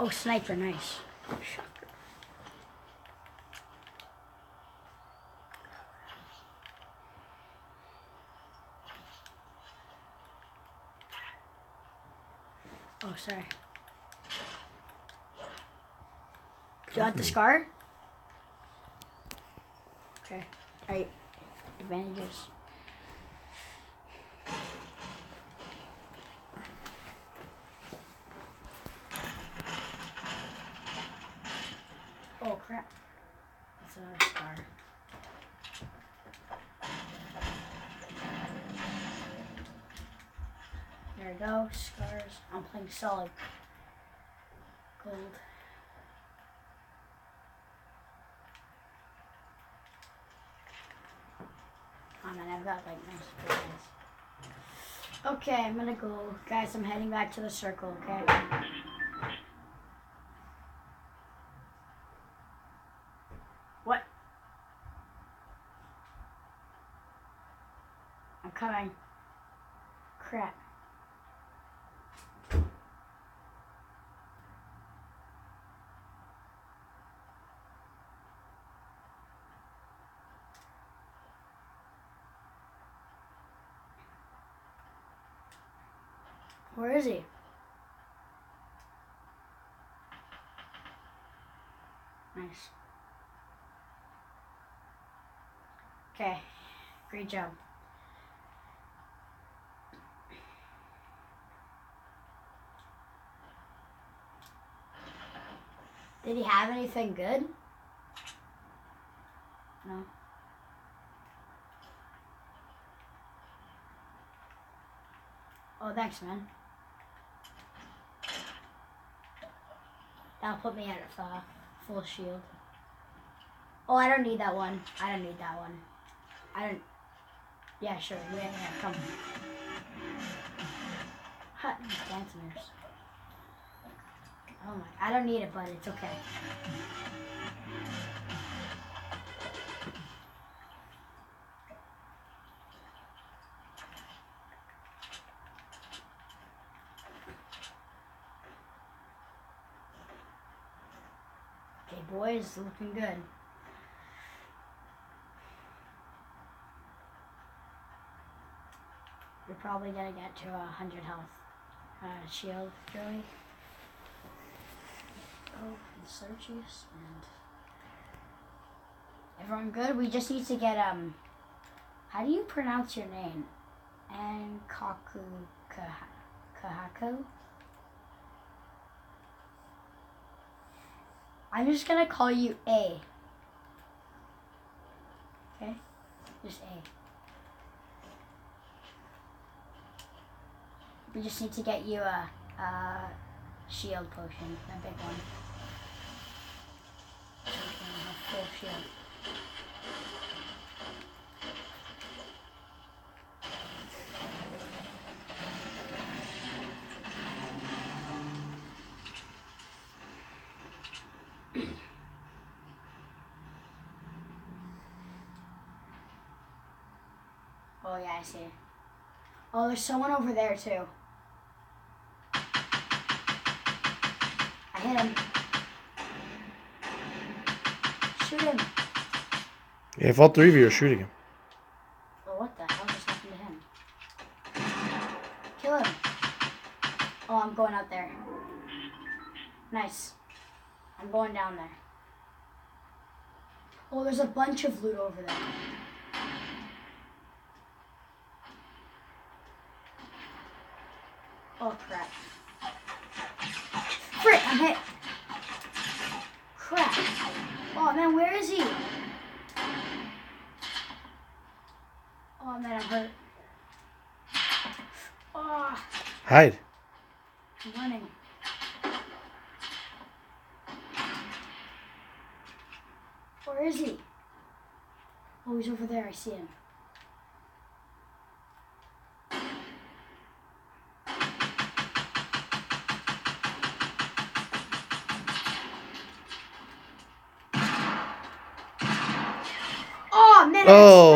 Oh, sniper, nice. Shocker. Oh, sorry. Do you want the scar? Okay. Alright. Advantages. Oh, crap. That's another scar. There we go. Scars. I'm playing solid. Gold. Oh man, I've got like nice supplies. Okay, I'm gonna go. Guys, I'm heading back to the circle, okay? What? I'm coming. Crap. Where is he? Nice. Okay, great job. Did he have anything good? No. Oh, thanks, man. That'll put me at full shield. Oh, I don't need that one. I don't need that one. I don't... Yeah, sure. Yeah, come. Hot dancers. Oh my... I don't need it, but it's okay. Boys, looking good. You're probably gonna get to 100 health. Shield, Joey. Oh, and Sergius, and everyone good. We just need to get How do you pronounce your name? Ankaku Kahaku. I'm just gonna call you A. Okay? Just A. We just need to get you a shield potion, a big one. So you can have full shield. Oh yeah, I see. Oh, there's someone over there too. I hit him. Shoot him. Yeah, if all three of you are shooting him. Well, what the hell just happened to him? Kill him. Oh, I'm going out there. Nice. I'm going down there. Oh, there's a bunch of loot over there. Oh crap. Frick, I'm hit. Crap. Oh man, where is he? Oh man, I'm hurt. Oh. Hide. I'm running. Where is he? Oh, he's over there, I see him. Oh!